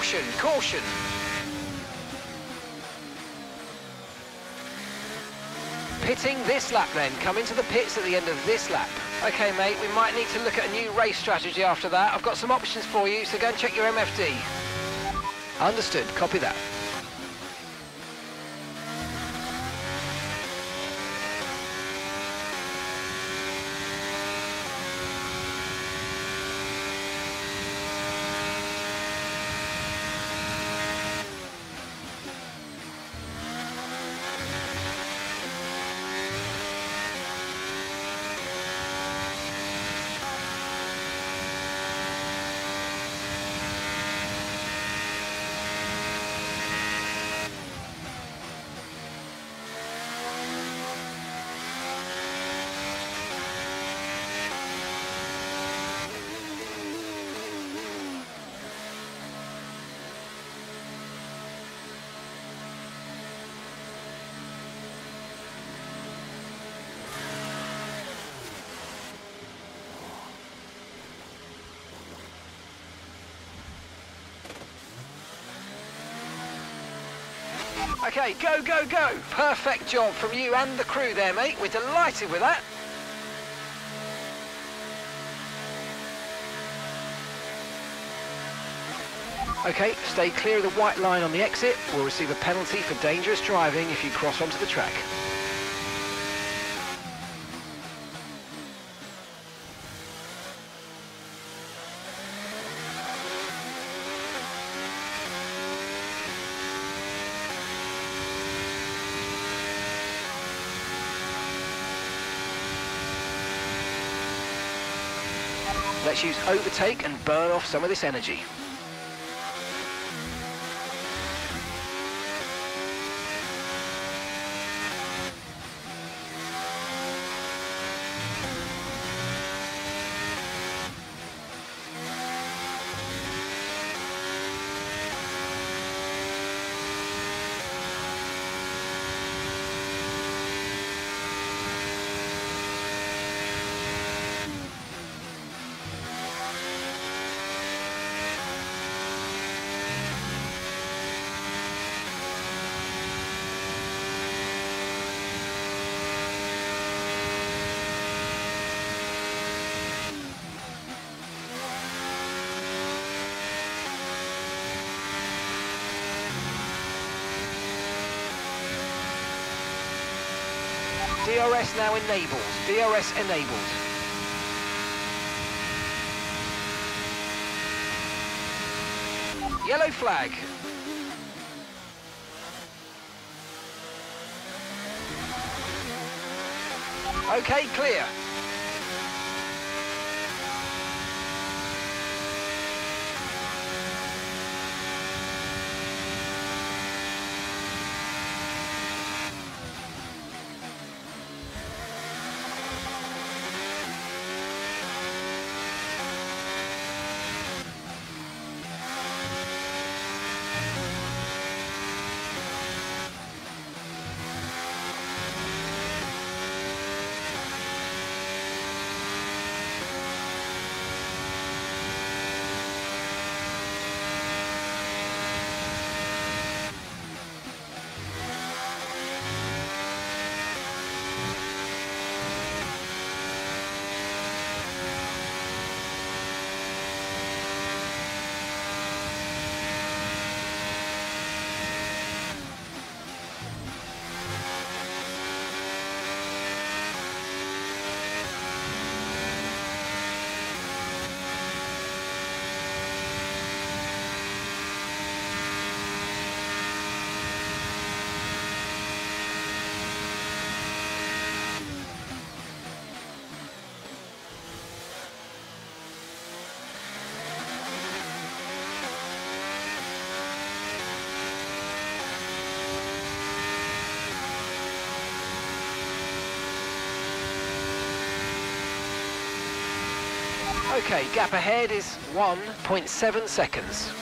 Caution, caution. Pitting this lap then, come into the pits at the end of this lap. Okay mate, we might need to look at a new race strategy after that. I've got some options for you, so go and check your MFD. Understood, copy that. Okay, go, go, go. Perfect job from you and the crew there, mate. We're delighted with that. Okay, stay clear of the white line on the exit. We'll receive a penalty for dangerous driving if you cross onto the track. Let's use overtake and burn off some of this energy. DRS now enabled. DRS enabled. Yellow flag. Okay, clear. Okay, gap ahead is 1.7 seconds.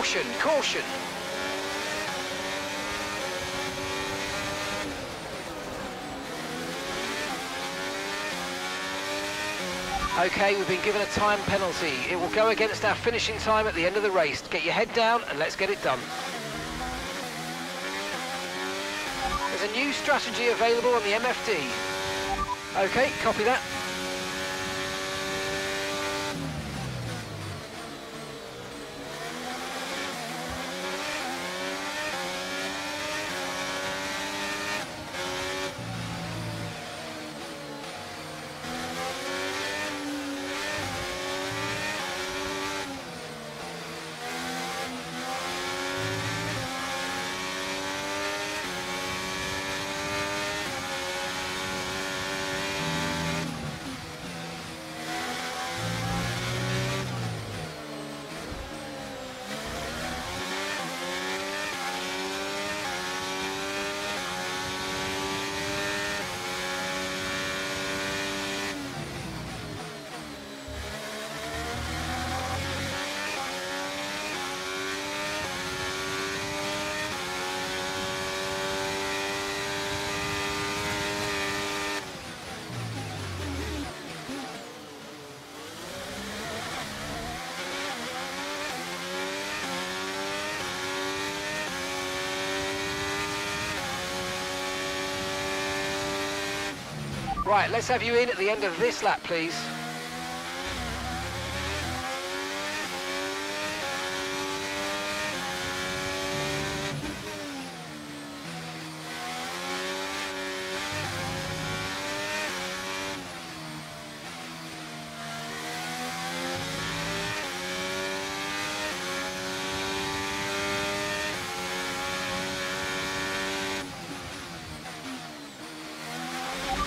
Caution, caution. Okay, we've been given a time penalty. It will go against our finishing time at the end of the race. Get your head down and let's get it done. There's a new strategy available on the MFD. Okay, copy that. Right, let's have you in at the end of this lap, please.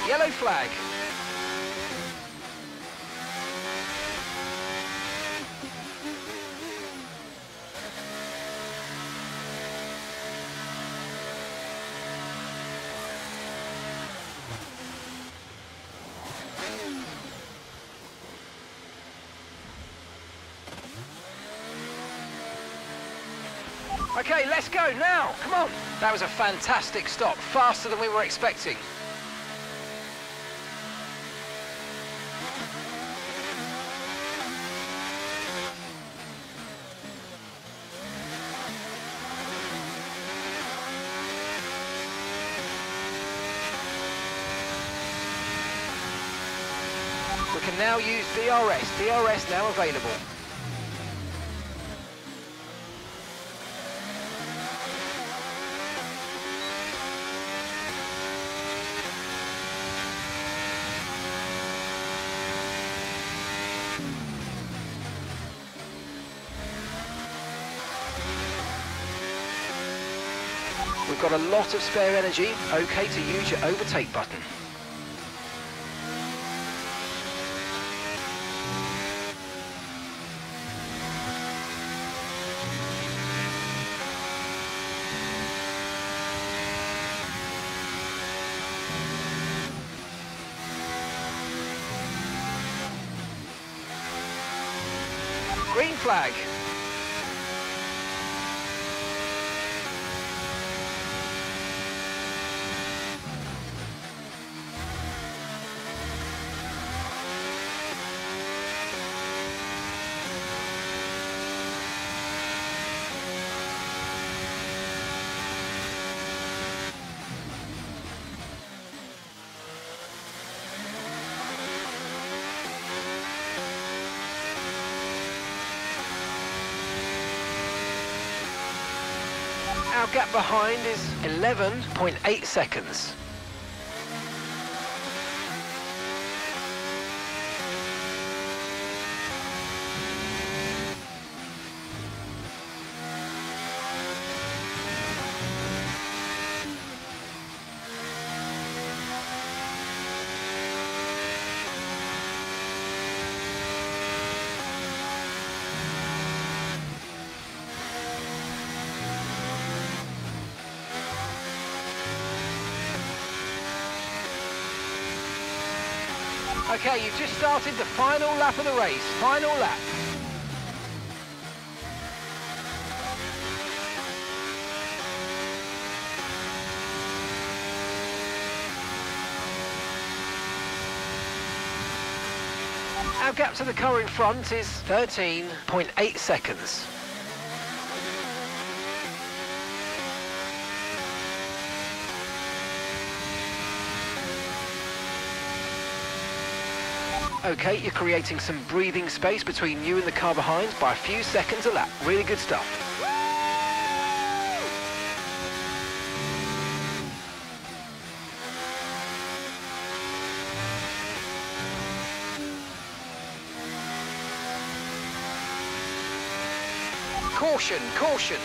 Yellow flag. Okay, let's go now. Come on. That was a fantastic stop, faster than we were expecting. Can now use DRS. DRS now available. We've got a lot of spare energy. Okay to use your overtake button. Green flag. Our gap behind is 11.8 seconds. Okay, you've just started the final lap of the race, final lap. Our gap to the car in front is 13.8 seconds. Okay, you're creating some breathing space between you and the car behind by a few seconds a lap. Really good stuff. Caution, caution.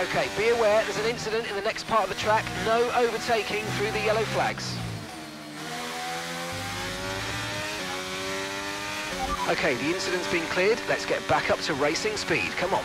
Okay, be aware there's an incident in the next part of the track. No overtaking through the yellow flags. Okay, the incident's been cleared. Let's get back up to racing speed. Come on.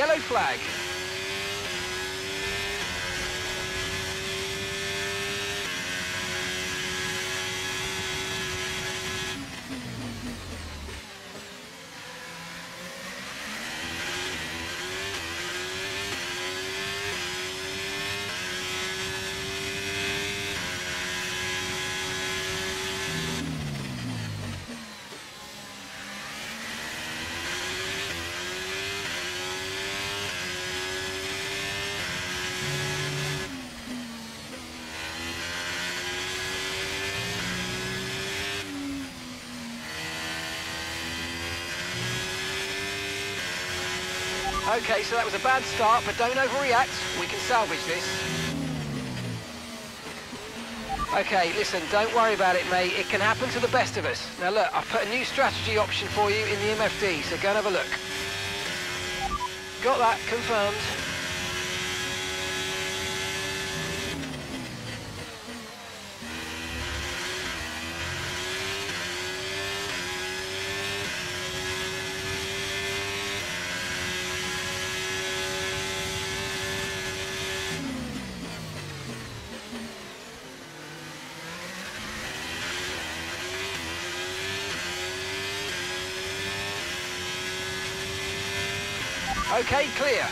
Yellow flag. Okay, so that was a bad start, but don't overreact. We can salvage this. Okay, listen, don't worry about it, mate. It can happen to the best of us. Now look, I've put a new strategy option for you in the MFD, so go and have a look. Got that, confirmed. Okay, clear.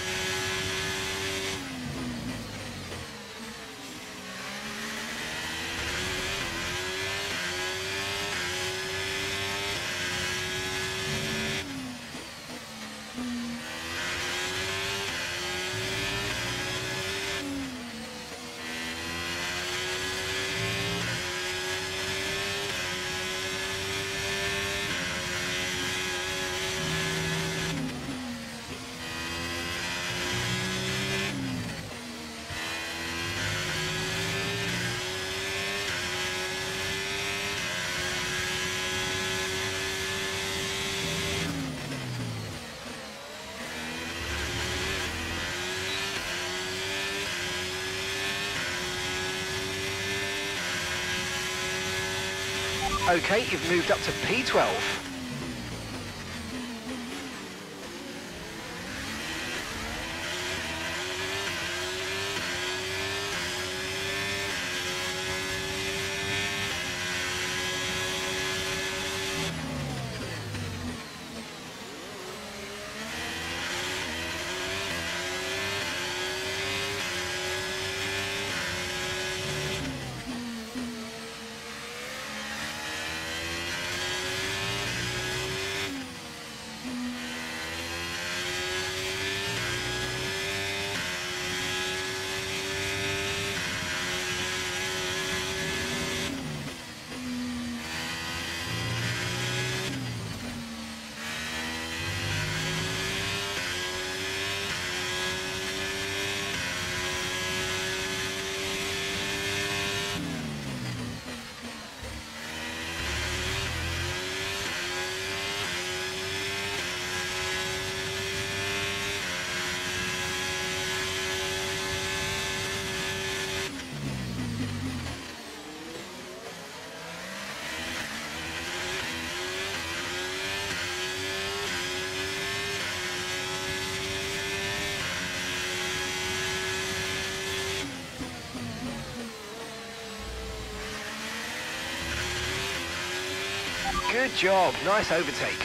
Okay, you've moved up to P12. Good job, nice overtake.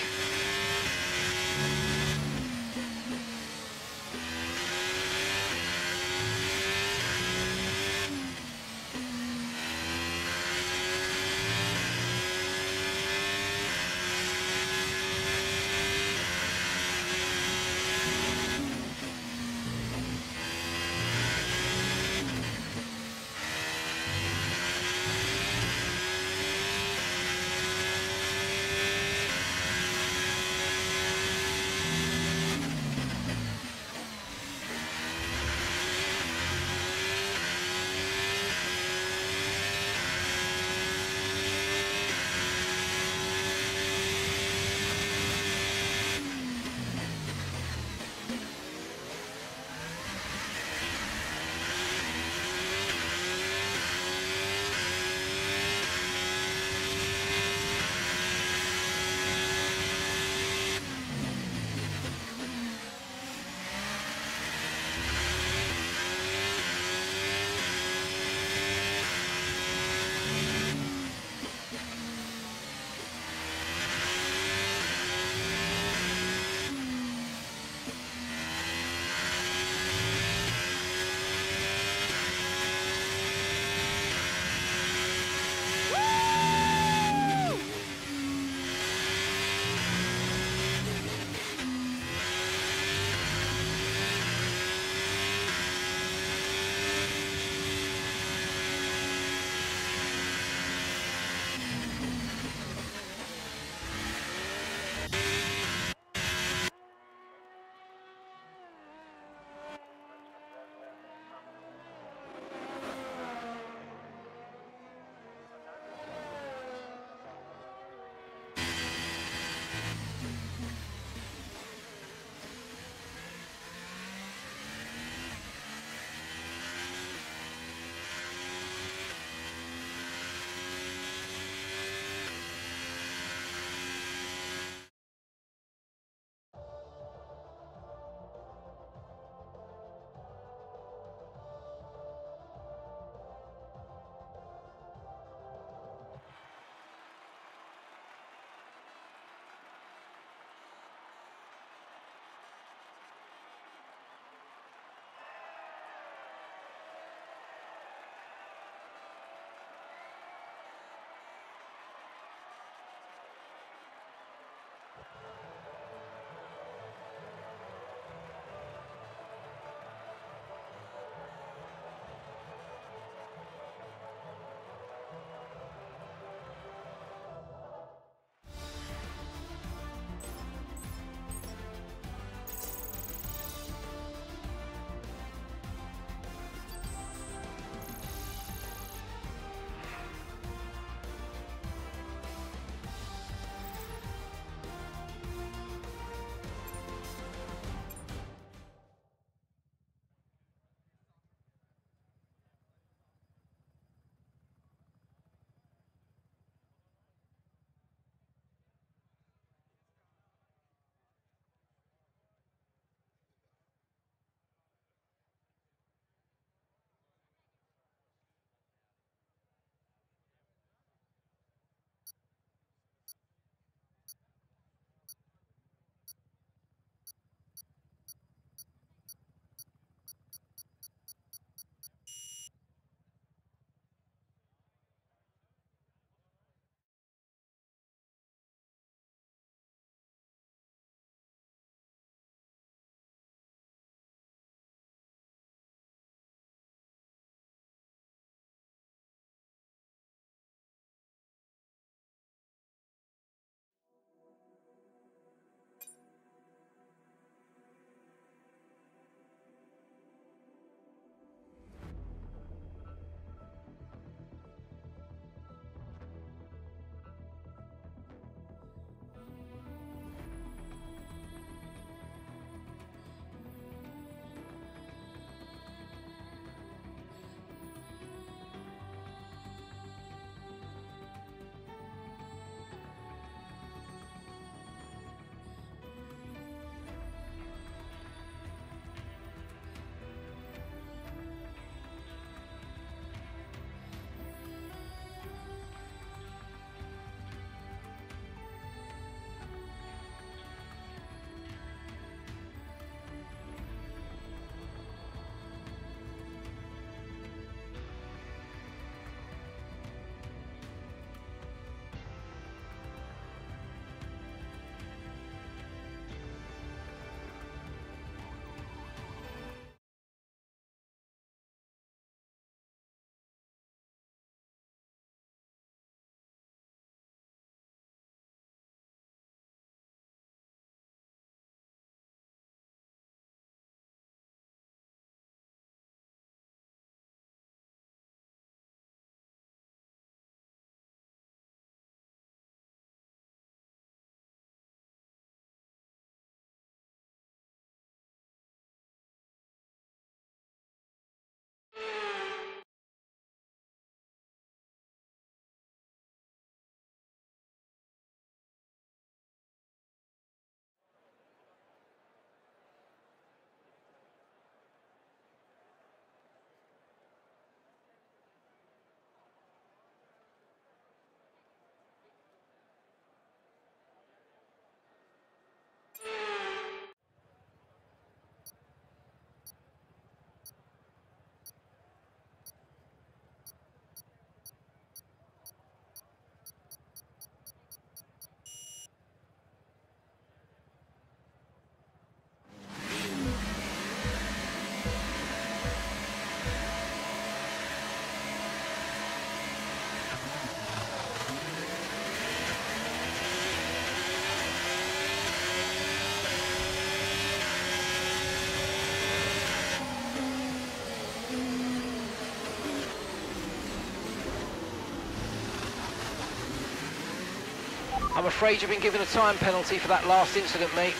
I'm afraid you've been given a time penalty for that last incident, mate.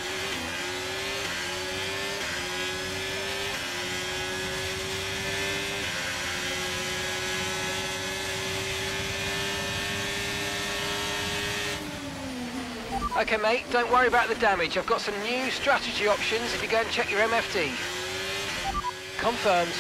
OK, mate, don't worry about the damage. I've got some new strategy options if you go and check your MFD. Confirmed.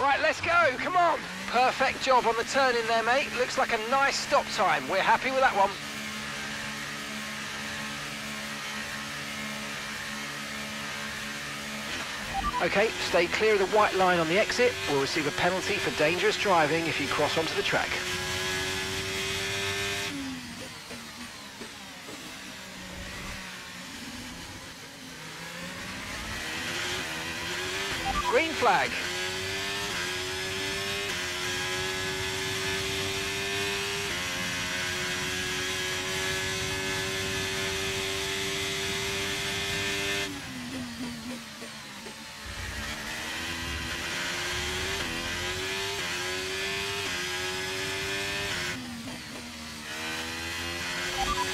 Right, let's go, come on. Perfect job on the turn in there, mate. Looks like a nice stop time. We're happy with that one. Okay, stay clear of the white line on the exit. We'll receive a penalty for dangerous driving if you cross onto the track. Green flag.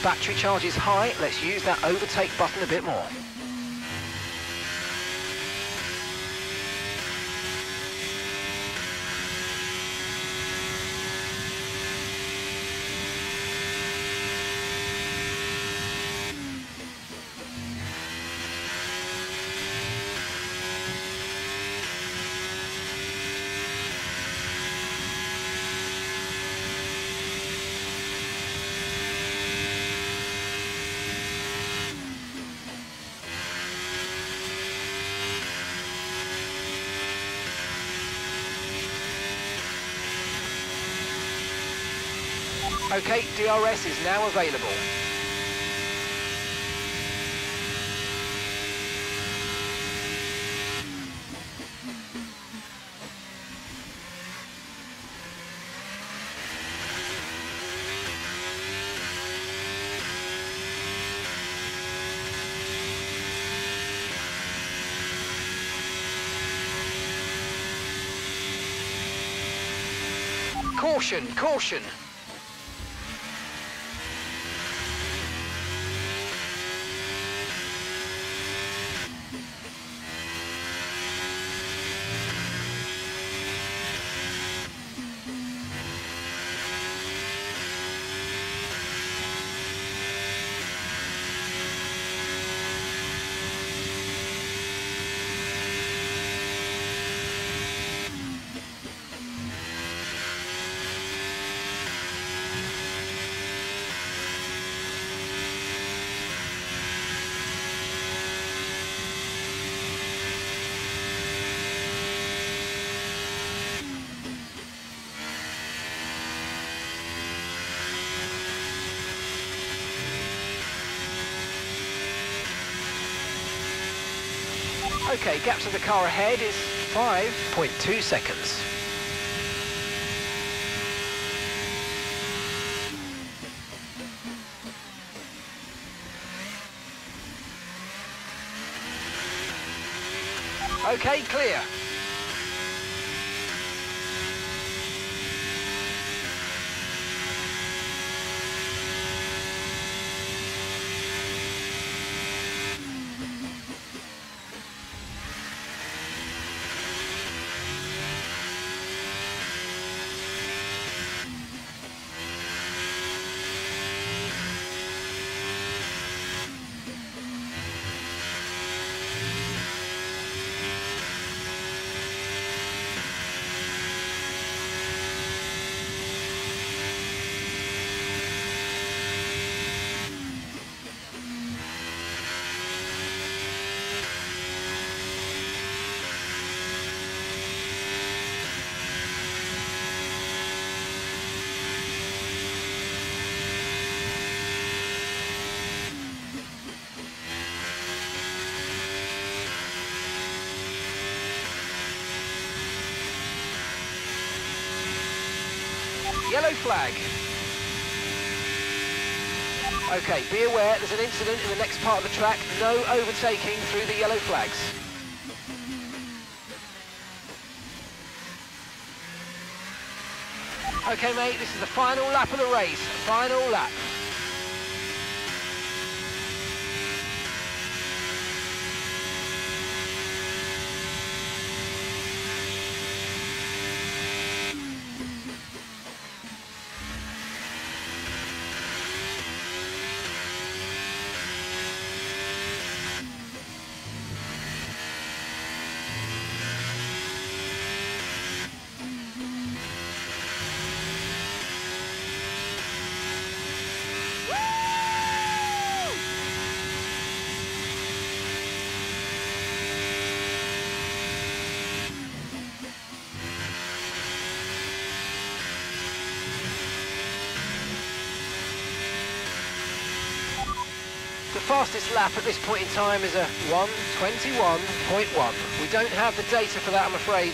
Battery charge is high, let's use that overtake button a bit more. OK, DRS is now available. Caution, caution. OK, gap to the car ahead is 5.2 seconds. OK, clear. Yellow flag. Okay, be aware there's an incident in the next part of the track. No overtaking through the yellow flags. Okay, mate, this is the final lap of the race. Final lap. Fastest lap at this point in time is a 1:21.1. We don't have the data for that, I'm afraid.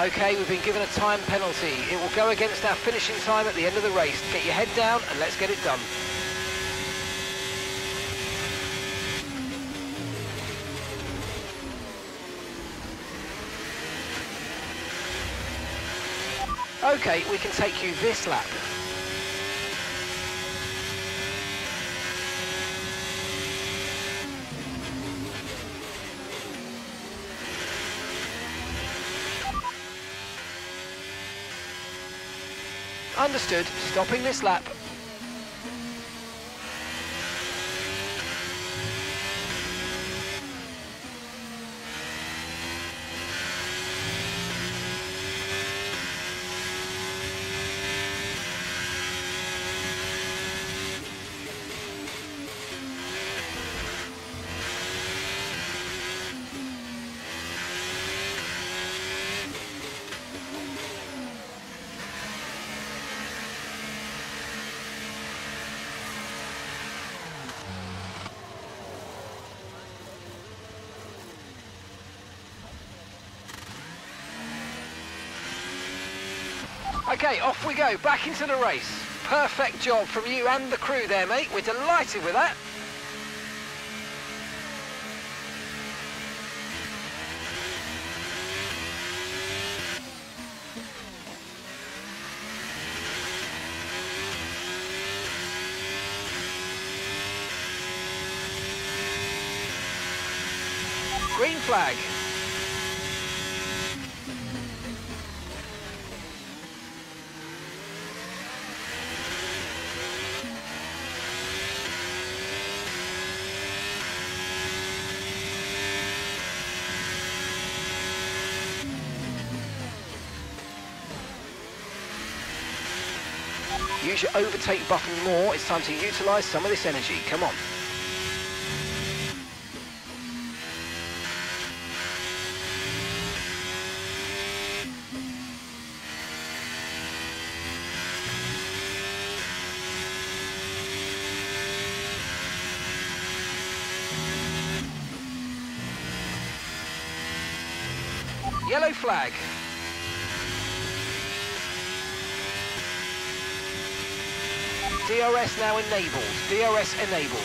OK, we've been given a time penalty. It will go against our finishing time at the end of the race. Get your head down and let's get it done. OK, we can take you this lap. Understood, stopping this lap. OK, off we go, back into the race. Perfect job from you and the crew there, mate. We're delighted with that. Green flag. Use your overtake button more, it's time to utilise some of this energy, come on. Yellow flag. DRS now enabled, DRS enabled.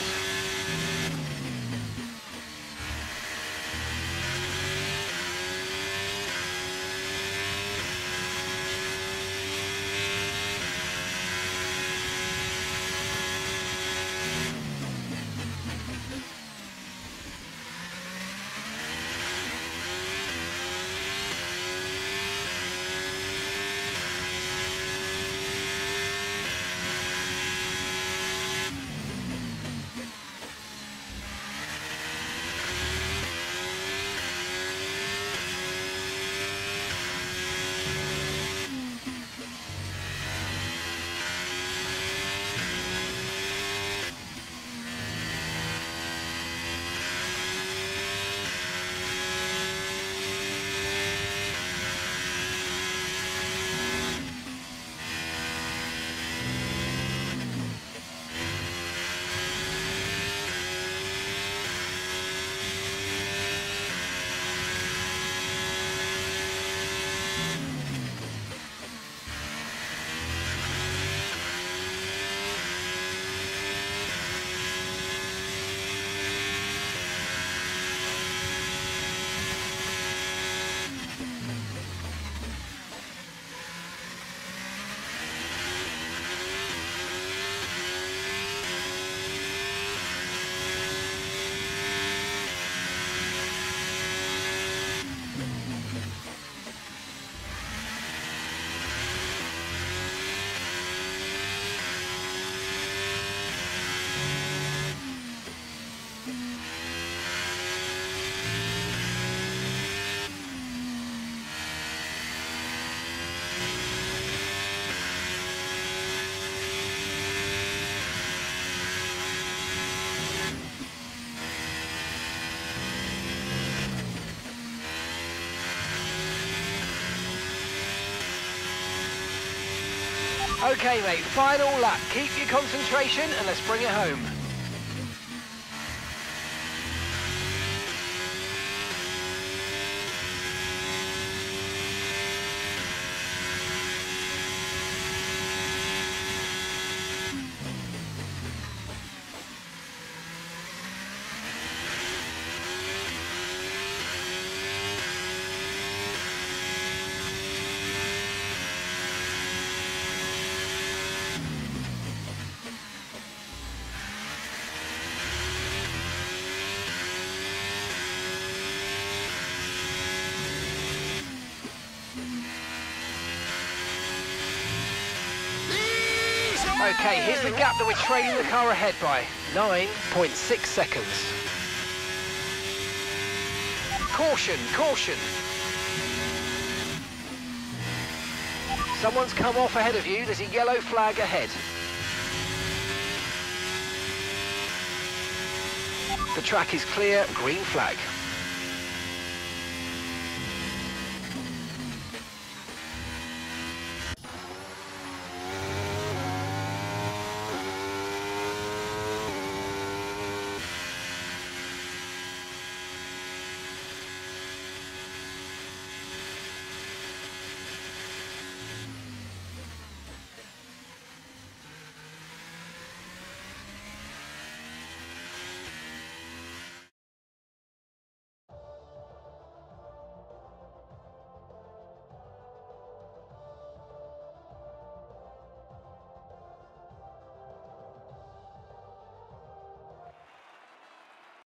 OK, mate, final lap. Keep your concentration and let's bring it home. Okay, here's the gap that we're trailing the car ahead by, 9.6 seconds. Caution, caution. Someone's come off ahead of you, there's a yellow flag ahead. The track is clear, green flag.